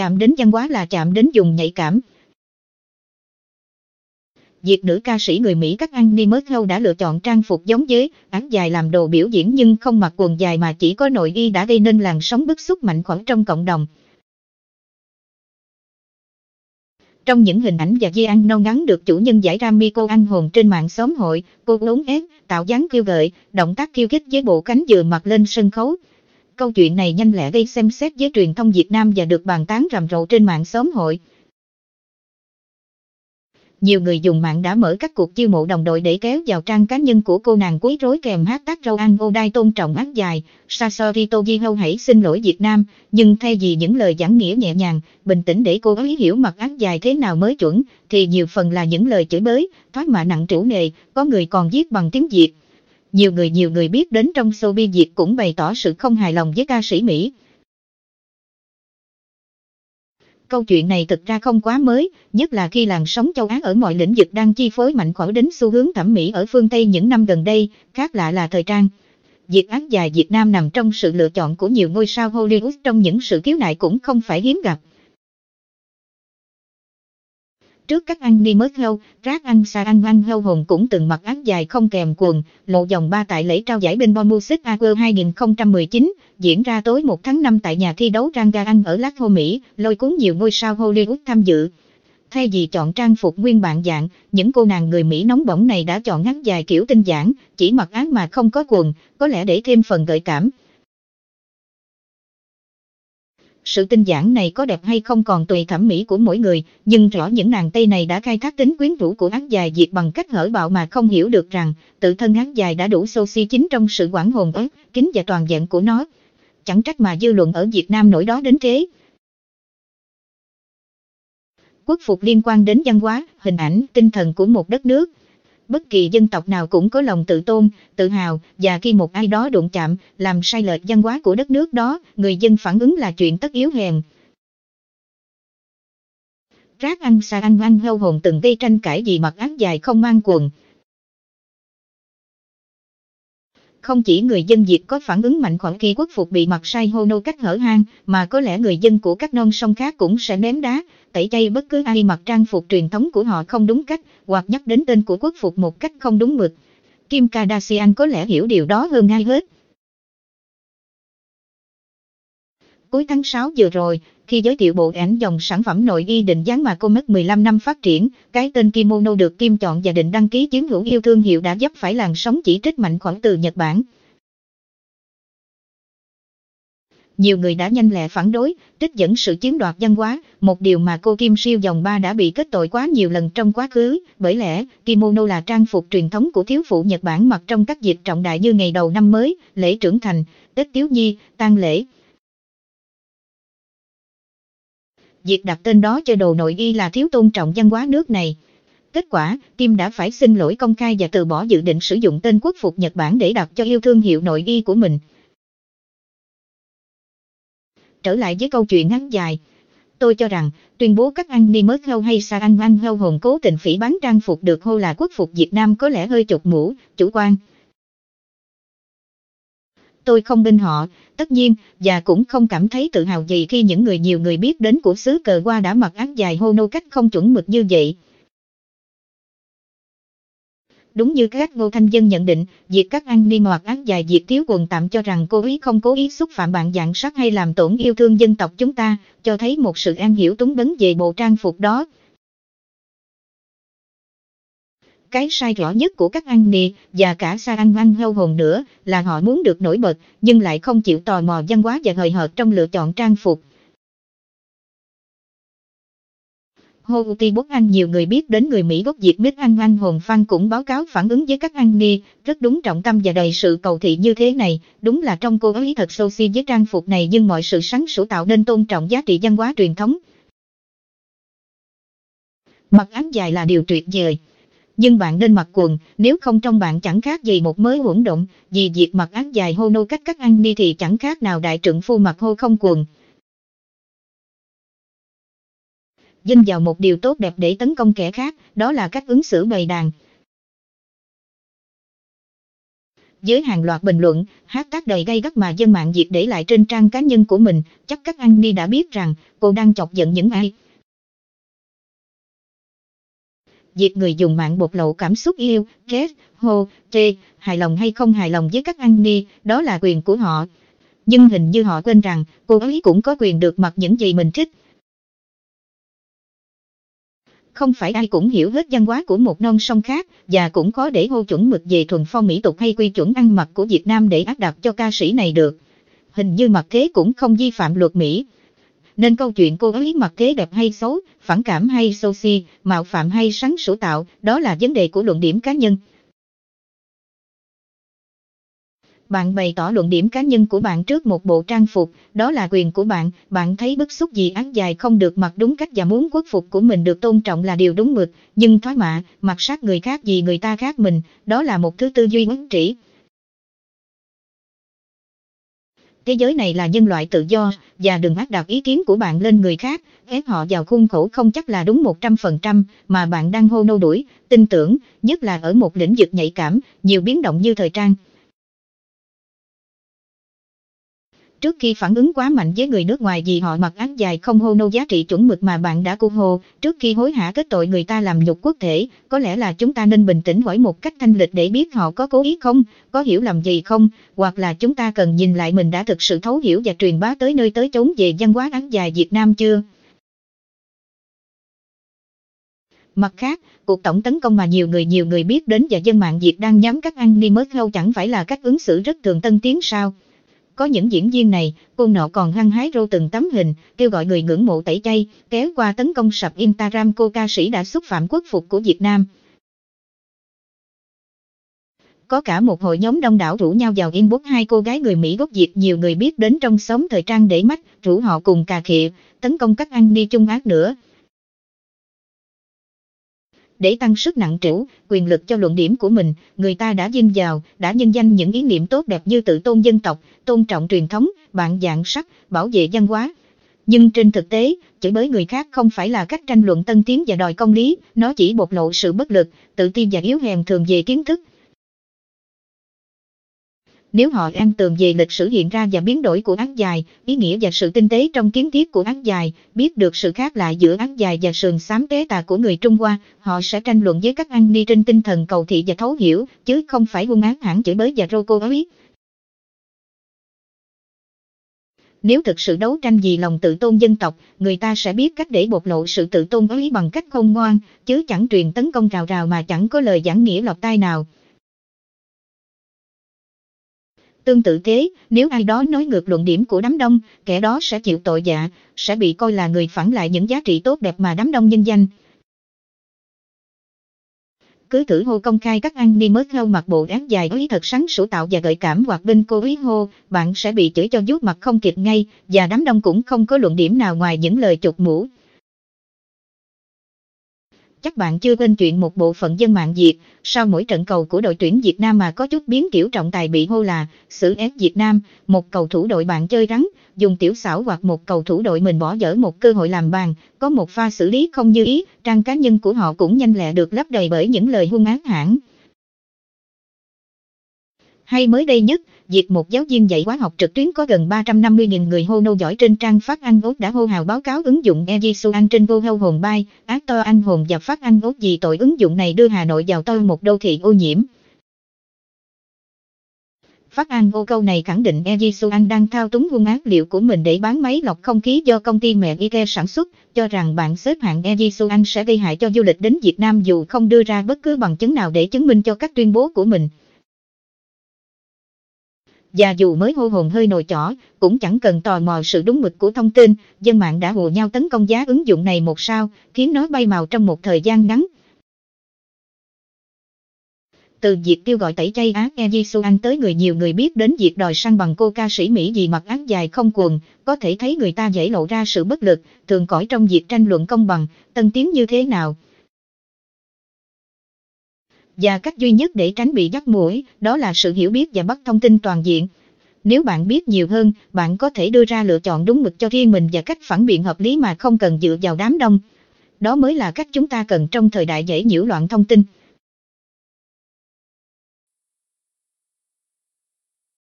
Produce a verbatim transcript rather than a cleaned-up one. Chạm đến văn hóa là chạm đến vùng nhạy cảm. Việc nữ ca sĩ người Mỹ các Annie Murphy đã lựa chọn trang phục giống với áo dài làm đồ biểu diễn nhưng không mặc quần dài mà chỉ có nội y đã gây nên làn sóng bức xúc mạnh khoảng trong cộng đồng. Trong những hình ảnh và video ngắn được chủ nhân giải Grammy cô ăn hồn trên mạng xóm hội, cô uốn éo, tạo dáng kiêu gợi, động tác khiêu khích với bộ cánh vừa mặc lên sân khấu. Câu chuyện này nhanh lẹ gây xem xét với truyền thông Việt Nam và được bàn tán rầm rộ trên mạng xóm hội. Nhiều người dùng mạng đã mở các cuộc chiêu mộ đồng đội để kéo vào trang cá nhân của cô nàng quấy rối kèm hashtag Rowan O'Day tôn trọng áo dài, Sasori Tojiho hãy xin lỗi Việt Nam, nhưng thay vì những lời giảng nghĩa nhẹ nhàng, bình tĩnh để cô ấy hiểu mặc áo dài thế nào mới chuẩn, thì nhiều phần là những lời chửi bới, thoát mạ nặng trĩu nề, có người còn viết bằng tiếng Việt. Nhiều người nhiều người biết đến trong showbiz Việt cũng bày tỏ sự không hài lòng với ca sĩ Mỹ. Câu chuyện này thực ra không quá mới, nhất là khi làn sóng châu Á ở mọi lĩnh vực đang chi phối mạnh khỏe đến xu hướng thẩm mỹ ở phương Tây những năm gần đây, khác lạ là thời trang. Việc áo dài Việt Nam nằm trong sự lựa chọn của nhiều ngôi sao Hollywood trong những sự khiếu nại cũng không phải hiếm gặp. Trước các Annie Murphy, Rác Anh Sa Anh Anh Heo Hồn cũng từng mặc áo dài không kèm quần, lộ dòng ba tại lễ trao giải Billboard Music Award hai nghìn không trăm mười chín, diễn ra tối mùng một tháng năm tại nhà thi đấu Ranga Anh ở Las Vegas, Mỹ, lôi cuốn nhiều ngôi sao Hollywood tham dự. Thay vì chọn trang phục nguyên bản dạng, những cô nàng người Mỹ nóng bỏng này đã chọn áo dài kiểu tinh giản, chỉ mặc áo mà không có quần, có lẽ để thêm phần gợi cảm. Sự tinh giản này có đẹp hay không còn tùy thẩm mỹ của mỗi người, nhưng rõ những nàng Tây này đã khai thác tính quyến rũ của áo dài Việt bằng cách hở bạo mà không hiểu được rằng tự thân áo dài đã đủ xô xi chính trong sự quản hồn ớt, kín và toàn vẹn của nó. Chẳng trách mà dư luận ở Việt Nam nổi đó đến thế. Quốc phục liên quan đến văn hóa, hình ảnh, tinh thần của một đất nước. Bất kỳ dân tộc nào cũng có lòng tự tôn, tự hào, và khi một ai đó đụng chạm, làm sai lệch văn hóa của đất nước đó, người dân phản ứng là chuyện tất yếu hèn. Rác Anh Sa Anh Anh Heo Hồn từng gây tranh cãi vì mặc áo dài không mang quần. Không chỉ người dân Việt có phản ứng mạnh khoảng khi quốc phục bị mặc sai hô nô cách hở hang, mà có lẽ người dân của các non sông khác cũng sẽ ném đá, tẩy chay bất cứ ai mặc trang phục truyền thống của họ không đúng cách, hoặc nhắc đến tên của quốc phục một cách không đúng mực. Kim Kardashian có lẽ hiểu điều đó hơn ai hết. Cuối tháng sáu vừa rồi, khi giới thiệu bộ ảnh dòng sản phẩm nội y định dáng mà cô mất mười lăm năm phát triển, cái tên Kimono được Kim chọn và định đăng ký chiếm hữu yêu thương hiệu đã dấp phải làn sóng chỉ trích mạnh khoảng từ Nhật Bản. Nhiều người đã nhanh lẹ phản đối, trích dẫn sự chiếm đoạt văn hóa, một điều mà cô Kim siêu dòng ba đã bị kết tội quá nhiều lần trong quá khứ, bởi lẽ kimono là trang phục truyền thống của thiếu phụ Nhật Bản mặc trong các dịp trọng đại như ngày đầu năm mới, lễ trưởng thành, Tết thiếu nhi, tang lễ. Việc đặt tên đó cho đồ nội y là thiếu tôn trọng văn hóa nước này. Kết quả, Kim đã phải xin lỗi công khai và từ bỏ dự định sử dụng tên quốc phục Nhật Bản để đặt cho yêu thương hiệu nội y của mình. Trở lại với câu chuyện ngắn dài. Tôi cho rằng, tuyên bố các Annie Murphy hay Sa Anh Anh Heo Hồn cố tình phỉ báng trang phục được hô là quốc phục Việt Nam có lẽ hơi chột mũi, chủ quan. Tôi không bên họ, tất nhiên, và cũng không cảm thấy tự hào gì khi những người nhiều người biết đến của xứ cờ hoa đã mặc áo dài hô nô cách không chuẩn mực như vậy. Đúng như các Ngô Thanh Dân nhận định, việc các Annie mặc áo dài Việt thiếu quần tạm cho rằng cô ấy không cố ý xúc phạm bạn dạng sắc hay làm tổn yêu thương dân tộc chúng ta, cho thấy một sự an hiểu túng bấn về bộ trang phục đó. Cái sai rõ nhất của các Annie và cả Sa Anh Anh Heo Hồn nữa là họ muốn được nổi bật nhưng lại không chịu tò mò văn hóa và hời hợt trong lựa chọn trang phục. Houthi Bốc Anh nhiều người biết đến người Mỹ gốc Việt Miss Anh Anh Hồn Phan cũng báo cáo phản ứng với các Annie rất đúng trọng tâm và đầy sự cầu thị như thế này. Đúng là trong cô ấy thật sâu si với trang phục này nhưng mọi sự sáng sủa tạo nên tôn trọng giá trị văn hóa truyền thống. Mặc áo dài là điều tuyệt vời. Nhưng bạn nên mặc quần, nếu không trong bạn chẳng khác gì một mớ hỗn độn, vì việc mặc áo dài hô nô cách các Annie thì chẳng khác nào đại trượng phu mặc hô không quần. Dinh vào một điều tốt đẹp để tấn công kẻ khác, đó là cách ứng xử bầy đàn. Dưới hàng loạt bình luận, hashtag đầy gay gắt mà dân mạng Việt để lại trên trang cá nhân của mình, chắc các anh đi đã biết rằng cô đang chọc giận những ai. Việc người dùng mạng bộc lộ cảm xúc yêu, ghét, hô, chê, hài lòng hay không hài lòng với các anh đi, đó là quyền của họ. Nhưng hình như họ quên rằng cô ấy cũng có quyền được mặc những gì mình thích. Không phải ai cũng hiểu hết văn hóa của một non sông khác, và cũng khó để hô chuẩn mực về thuần phong mỹ tục hay quy chuẩn ăn mặc của Việt Nam để áp đặt cho ca sĩ này được. Hình như mặc thế cũng không vi phạm luật Mỹ. Nên câu chuyện cô ấy mặc thế đẹp hay xấu, phản cảm hay xô xi, mạo phạm hay sáng sủa tạo, đó là vấn đề của luận điểm cá nhân. Bạn bày tỏ luận điểm cá nhân của bạn trước một bộ trang phục, đó là quyền của bạn, bạn thấy bức xúc vì áo dài không được mặc đúng cách và muốn quốc phục của mình được tôn trọng là điều đúng mực, nhưng thoá mạ, mặc sát người khác vì người ta khác mình, đó là một thứ tư duy ích kỷ. Thế giới này là nhân loại tự do, và đừng áp đặt ý kiến của bạn lên người khác, ép họ vào khuôn khổ không chắc là đúng một trăm phần trăm mà bạn đang hô nô đuổi, tin tưởng, nhất là ở một lĩnh vực nhạy cảm, nhiều biến động như thời trang. Trước khi phản ứng quá mạnh với người nước ngoài vì họ mặc áo dài không hô nô giá trị chuẩn mực mà bạn đã cu hô, trước khi hối hả kết tội người ta làm nhục quốc thể, có lẽ là chúng ta nên bình tĩnh hỏi một cách thanh lịch để biết họ có cố ý không, có hiểu lầm gì không, hoặc là chúng ta cần nhìn lại mình đã thực sự thấu hiểu và truyền bá tới nơi tới chốn về văn hóa áo dài Việt Nam chưa. Mặt khác, cuộc tổng tấn công mà nhiều người nhiều người biết đến và dân mạng Việt đang nhắm các anh đi mất lâu chẳng phải là cách ứng xử rất thường tân tiến sao? Có những diễn viên này, cô nọ còn hăng hái rô từng tấm hình, kêu gọi người ngưỡng mộ tẩy chay, kéo qua tấn công sập Instagram cô ca sĩ đã xúc phạm quốc phục của Việt Nam. Có cả một hội nhóm đông đảo rủ nhau vào inbox hai cô gái người Mỹ gốc Việt nhiều người biết đến trong xóm thời trang để mách, rủ họ cùng cà khịa, tấn công các anh đi Trung Á nữa. Để tăng sức nặng trĩu, quyền lực cho luận điểm của mình, người ta đã vin vào, đã nhân danh những ý niệm tốt đẹp như tự tôn dân tộc, tôn trọng truyền thống, bạn dạng sắc, bảo vệ văn hóa. Nhưng trên thực tế, chửi bới người khác không phải là cách tranh luận tân tiến và đòi công lý, nó chỉ bộc lộ sự bất lực, tự ti và yếu hèn thường về kiến thức. Nếu họ an tường về lịch sử hiện ra và biến đổi của áo dài, ý nghĩa và sự tinh tế trong kiến thiết của áo dài, biết được sự khác lại giữa áo dài và sườn xám tế tà của người Trung Hoa, họ sẽ tranh luận với các anh đi trên tinh thần cầu thị và thấu hiểu, chứ không phải buông ác hẳn chửi bới và rô cô ấy. Nếu thực sự đấu tranh vì lòng tự tôn dân tộc, người ta sẽ biết cách để bộc lộ sự tự tôn ấy bằng cách khôn ngoan, chứ chẳng truyền tấn công rào rào mà chẳng có lời giảng nghĩa lọt tai nào. Tương tự thế, nếu ai đó nói ngược luận điểm của đám đông, kẻ đó sẽ chịu tội dạ, sẽ bị coi là người phản lại những giá trị tốt đẹp mà đám đông nhân danh. Cứ thử hô công khai các anh đi mới theo mặc bộ áo dài ấy thật sáng sủa tạo và gợi cảm hoặc bên cô ấy hô, bạn sẽ bị chửi cho vuốt mặt không kịp ngay, và đám đông cũng không có luận điểm nào ngoài những lời chụp mũ. Chắc bạn chưa quên chuyện một bộ phận dân mạng Việt, sau mỗi trận cầu của đội tuyển Việt Nam mà có chút biến kiểu trọng tài bị hô là xử ép Việt Nam, một cầu thủ đội bạn chơi rắn, dùng tiểu xảo hoặc một cầu thủ đội mình bỏ dở một cơ hội làm bàn, có một pha xử lý không như ý, trang cá nhân của họ cũng nhanh lẹ được lấp đầy bởi những lời hung ác hãn. Hay mới đây nhất, việc một giáo viên dạy hóa học trực tuyến có gần ba trăm năm mươi nghìn người hô nô giỏi trên trang Phát Anh Úc đã hô hào báo cáo ứng dụng AirVisual trên Google Home bay, ác to anh hồn và Phát Anh Úc vì tội ứng dụng này đưa Hà Nội vào tôi một đô thị ô nhiễm. Phát Anh Úc câu này khẳng định AirVisual đang thao túng buôn ác liệu của mình để bán máy lọc không khí do công ty mẹ IQAir sản xuất, cho rằng bảng xếp hạng AirVisual sẽ gây hại cho du lịch đến Việt Nam dù không đưa ra bất cứ bằng chứng nào để chứng minh cho các tuyên bố của mình. Và dù mới hô hồn hơi nồi chỏ, cũng chẳng cần tò mò sự đúng mực của thông tin, dân mạng đã hùa nhau tấn công giá ứng dụng này một sao, khiến nó bay màu trong một thời gian ngắn. Từ việc kêu gọi tẩy chay AirVisual tới người nhiều người biết đến việc đòi săn bằng cô ca sĩ Mỹ vì mặc áo dài không quần, có thể thấy người ta dễ lộ ra sự bất lực, thường cỏi trong việc tranh luận công bằng, tân tiến như thế nào. Và cách duy nhất để tránh bị dắt mũi, đó là sự hiểu biết và bắt thông tin toàn diện. Nếu bạn biết nhiều hơn, bạn có thể đưa ra lựa chọn đúng mực cho riêng mình và cách phản biện hợp lý mà không cần dựa vào đám đông. Đó mới là cách chúng ta cần trong thời đại dễ nhiễu loạn thông tin.